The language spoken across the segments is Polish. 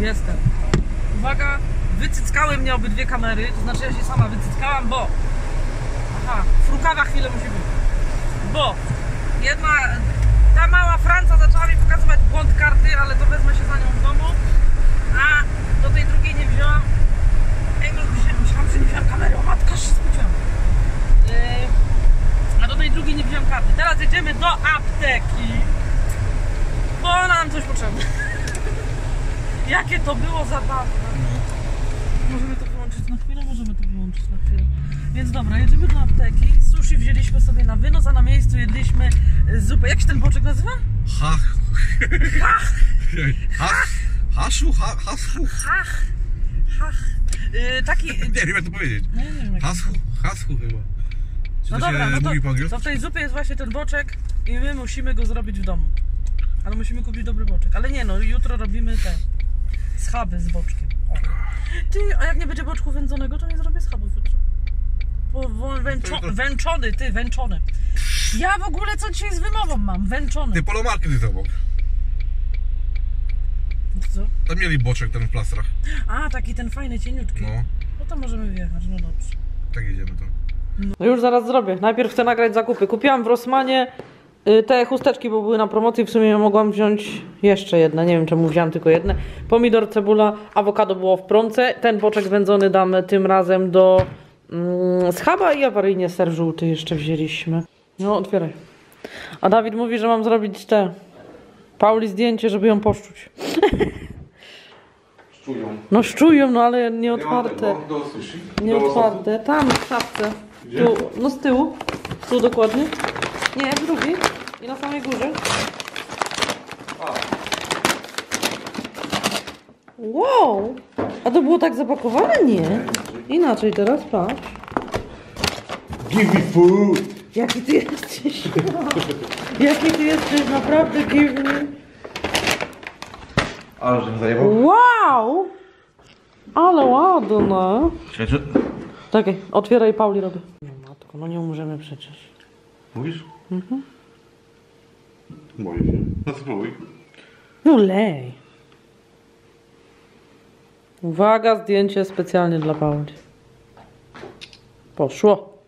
Jestem. Uwaga, wycyckały mnie obydwie kamery, to znaczy ja się sama wycyckałam, bo... Aha, frukawa chwilę musi być. Bo jedna... Ta mała Franca zaczęła mi pokazywać błąd karty, ale to wezmę się za nią w domu. A do tej drugiej nie wziąłam... Ej, myślałam, że nie wziąłam kamery, o matka, się spodziewam. A do tej drugiej nie wziąłam karty. Teraz jedziemy do apteki, bo ona nam coś potrzebna. Jakie to było zabawne. Możemy to wyłączyć na chwilę, Więc dobra, jedziemy do apteki. Sushi wzięliśmy sobie na wynos, a na miejscu jedliśmy zupę. Jak się ten boczek nazywa? Taki... Nie wiem jak to powiedzieć. Hashu chyba. Czy no dobra, no to w tej zupie jest właśnie ten boczek i my musimy go zrobić w domu. Ale musimy kupić dobry boczek. Ale nie no, jutro robimy te schaby z boczkiem. O. Ty, a jak nie będzie boczku wędzonego, to nie zrobię schabów jutro. Węczony. Ja w ogóle co dzisiaj z wymową mam? Węczony. Ty polomarki ty tobą. Co? Tam mieli boczek ten w plastrach. A, taki ten fajny, cieniutki. No. No to możemy wjechać, no dobrze. Tak jedziemy to. No już zaraz zrobię. Najpierw chcę nagrać zakupy. Kupiłam w Rossmanie te chusteczki, bo były na promocji, w sumie mogłam wziąć jeszcze jedne, nie wiem czemu wziąłam tylko jedne. Pomidor, cebula, awokado było w promce. Ten boczek wędzony dam tym razem do schaba i awaryjnie ser żółty jeszcze wzięliśmy. No otwieraj. A Dawid mówi, że mam zrobić te Pauli zdjęcie, żeby ją poszczuć. Szczują. No szczują, no ale nie otwarte. Nie otwarte. Tam w szafce. Tu, no z tyłu. Tu dokładnie. Nie, drugi i na samej górze. Wow! A to było tak zapakowane? Nie. Inaczej teraz, patrz. Give me food! Jaki ty jesteś? Jaki ty jesteś, naprawdę give me. Ale żebym zajebał. Wow! Ale ładne. Czekaj, otwieraj, Pauli robię. No matko, no nie umrzemy przecież. Mówisz? Mhm. Boję się. No spróbuj. No lej. Uwaga, zdjęcie specjalnie dla Pauli. Poszło.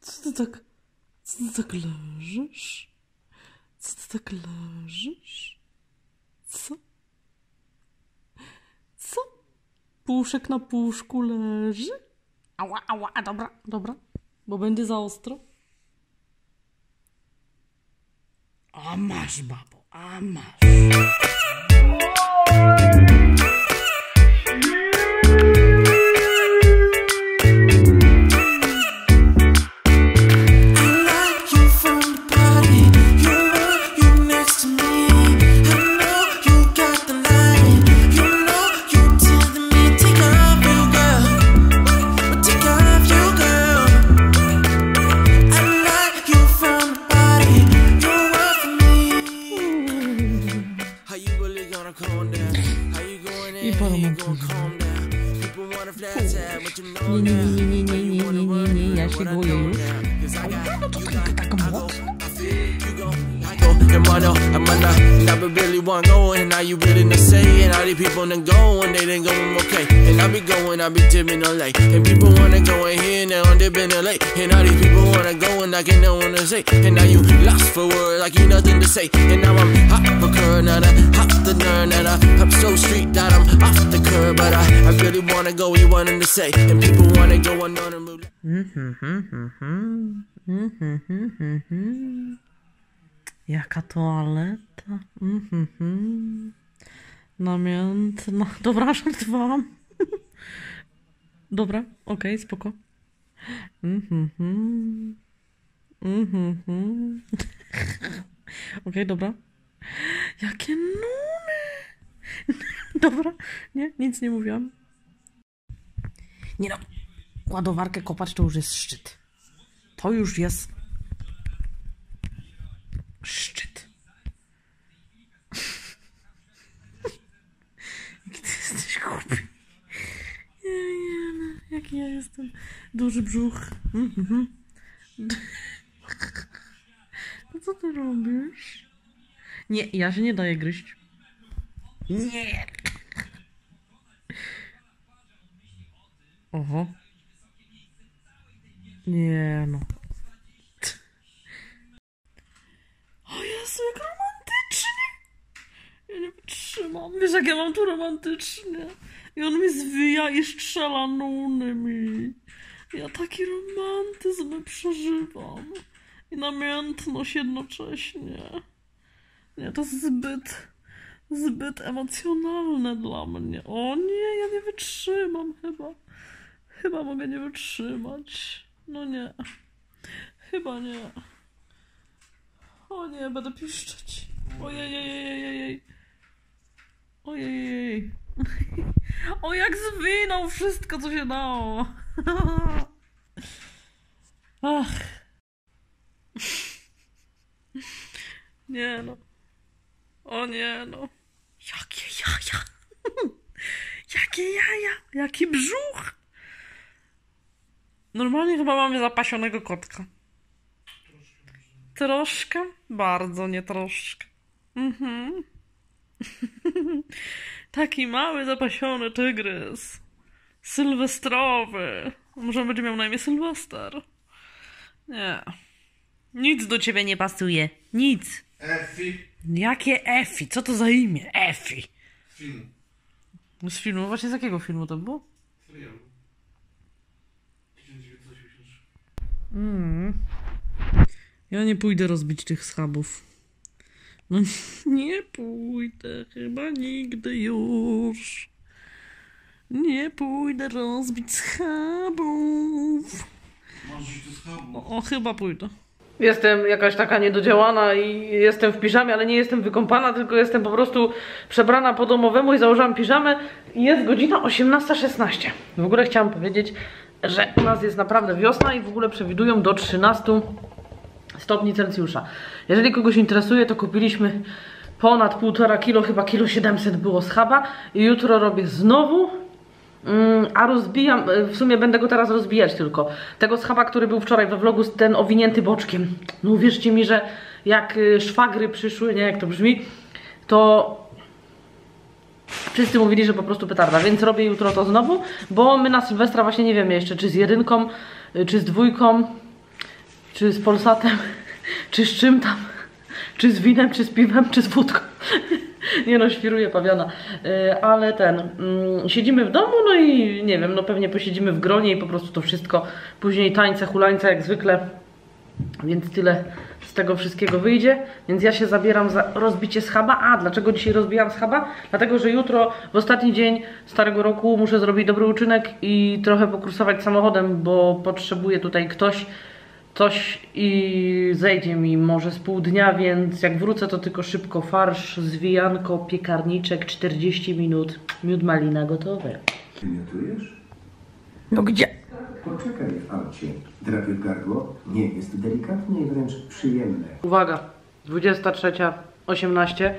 Co ty tak leżysz? Co? Puszek na puszku leży? Ała, dobra, bo będzie za ostro. A masz, babo, a masz. And now you lost for words, like you nothing to say. And now I'm hot for curve, now I hop the nerve, now I up so street that I'm off the curb. But I really wanna go, you wanted to say, and people wanna go on the move. Jaka toaleta. Namiętna. Dobra, żartowałam. Dobra, okej, spoko. Okej, dobra. Jakie numy! Dobra, nie, nic nie mówiłam. Nie no, ładowarkę kopać to już jest szczyt. To już jest... szczyt. Jaki ty jesteś głupi. Nie, jaki ja jestem duży brzuch. No co ty robisz? Nie, ja się nie daję gryźć. Nie! Oho. Nie no. O Jezu, jak romantycznie! Ja nie wytrzymam. Wiesz, jak ja mam tu romantycznie. I on mi zwija i strzela mi. Ja taki romantyzm przeżywam. I namiętność jednocześnie. Nie, to jest zbyt emocjonalne dla mnie. O nie, ja nie wytrzymam chyba. Chyba mogę nie wytrzymać. No nie. Chyba nie. O nie, będę piszczeć. Ojej. Ojej. O, jak zwinął wszystko, co się dało. Ach. Nie no. O nie no. Jakie jaja. Jakie jaja. Jaki brzuch. Normalnie chyba mamy zapasionego kotka. Troszkę? Bardzo nie troszkę. Taki mały, zapasiony tygrys. Sylwestrowy. Może będzie miał na imię Sylwester. Nie. Nic do ciebie nie pasuje. Nic. Efi. Jakie Efi? Co to za imię? Efi. Film. Z filmu? Właśnie z jakiego filmu to było? Serialu. 1983. Ja nie pójdę rozbić tych schabów. No nie pójdę chyba nigdy już. Nie pójdę rozbić schabów. Masz do schabów? O, chyba pójdę. Jestem jakaś taka niedodziałana i jestem w piżamie, ale nie jestem wykąpana, tylko jestem po prostu przebrana po domowemu i założyłam piżamę. I jest godzina 18:16. W ogóle chciałam powiedzieć, że u nas jest naprawdę wiosna i w ogóle przewidują do 13 stopni Celsjusza. Jeżeli kogoś interesuje, to kupiliśmy ponad 1,5 kilo, chyba 1,7 kg było schaba i jutro robię znowu, a rozbijam, w sumie będę go teraz rozbijać tylko. Tego schaba, który był wczoraj we vlogu, ten owinięty boczkiem. No uwierzcie mi, że jak szwagry przyszły, nie jak to brzmi, to wszyscy mówili, że po prostu petarda, więc robię jutro to znowu, bo my na Sylwestra właśnie nie wiemy jeszcze, czy z jedynką, czy z dwójką, czy z Polsatem, czy z czym tam, czy z winem, czy z piwem, czy z wódką. Nie no, świruję pawiana. Ale siedzimy w domu, no i nie wiem, no pewnie posiedzimy w gronie i po prostu to wszystko. Później tańce, hulańca jak zwykle, więc tyle z tego wszystkiego wyjdzie. Więc ja się zabieram za rozbicie schaba. A dlaczego dzisiaj rozbijam schaba? Dlatego, że jutro w ostatni dzień starego roku muszę zrobić dobry uczynek i trochę pokrusować samochodem, bo potrzebuje tutaj ktoś coś i zejdzie mi może z pół dnia, więc jak wrócę, to tylko szybko farsz, zwijanko, piekarniczek, 40 minut, miód malina gotowe. Ty miotujesz? No gdzie? Poczekaj w aucie, drapie gardło, nie jest delikatne i wręcz przyjemne. Uwaga, 23:18.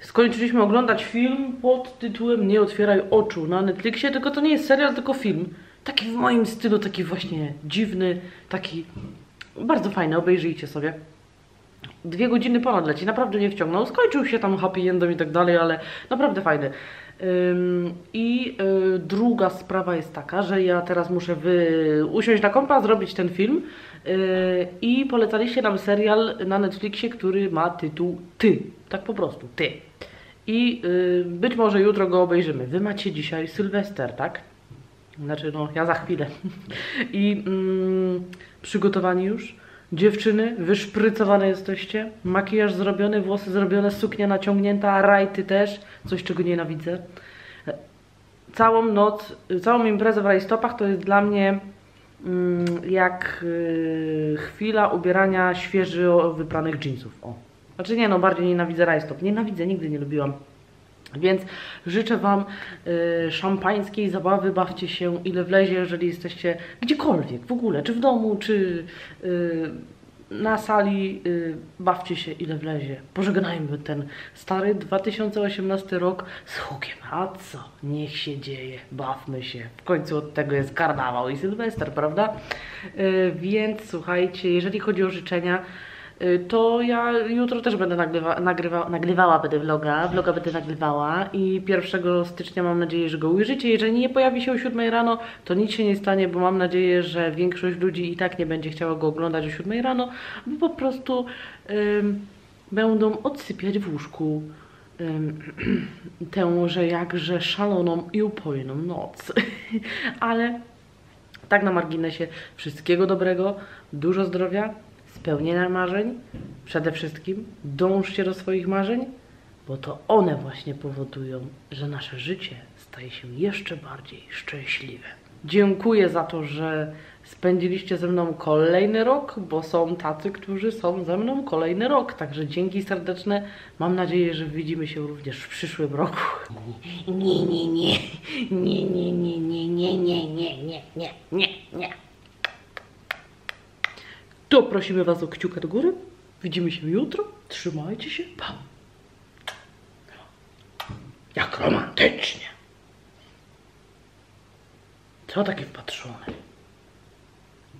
Skończyliśmy oglądać film pod tytułem Nie otwieraj oczu na Netflixie, tylko to nie jest serial, tylko film. Taki w moim stylu, taki właśnie dziwny, taki bardzo fajny, obejrzyjcie sobie. 2 godziny ponad leci, naprawdę nie wciągnął, skończył się tam happy endem i tak dalej, ale naprawdę fajny. Druga sprawa jest taka, że ja teraz muszę usiąść na kompa, zrobić ten film i polecaliście nam serial na Netflixie, który ma tytuł Ty, tak po prostu, Ty. I być może jutro go obejrzymy. Wy macie dzisiaj Sylwester, tak? Znaczy, no, ja za chwilę. I przygotowani już. Dziewczyny, wyszprycowane jesteście. Makijaż zrobiony, włosy zrobione, suknia naciągnięta, rajty też. Coś, czego nienawidzę. Całą noc, całą imprezę w rajstopach to jest dla mnie jak chwila ubierania świeżo wypranych dżinsów. O. Znaczy nie, no, bardziej nienawidzę rajstop. Nienawidzę, nigdy nie lubiłam. Więc życzę wam szampańskiej zabawy, bawcie się ile wlezie, jeżeli jesteście gdziekolwiek, w ogóle, czy w domu, czy na sali bawcie się ile wlezie. Pożegnajmy ten stary 2018 rok z hukiem. A co? Niech się dzieje, bawmy się. W końcu od tego jest karnawał i Sylwester, prawda? Więc słuchajcie, jeżeli chodzi o życzenia, to ja jutro też będę nagrywała vloga będę nagrywała i 1 stycznia mam nadzieję, że go ujrzycie. Jeżeli nie pojawi się o 7 rano, to nic się nie stanie, bo mam nadzieję, że większość ludzi i tak nie będzie chciała go oglądać o 7 rano, bo po prostu będą odsypiać w łóżku tęże jakże szaloną i upojną noc. Ale tak na marginesie, wszystkiego dobrego, dużo zdrowia, spełnienia marzeń, przede wszystkim dążcie do swoich marzeń, bo to one właśnie powodują, że nasze życie staje się jeszcze bardziej szczęśliwe. Dziękuję za to, że spędziliście ze mną kolejny rok, bo są tacy, którzy są ze mną kolejny rok, także dzięki serdeczne. Mam nadzieję, że widzimy się również w przyszłym roku. Nie. To prosimy Was o kciuka do góry. Widzimy się jutro. Trzymajcie się. Pa. Jak romantycznie. Co taki wpatrzony?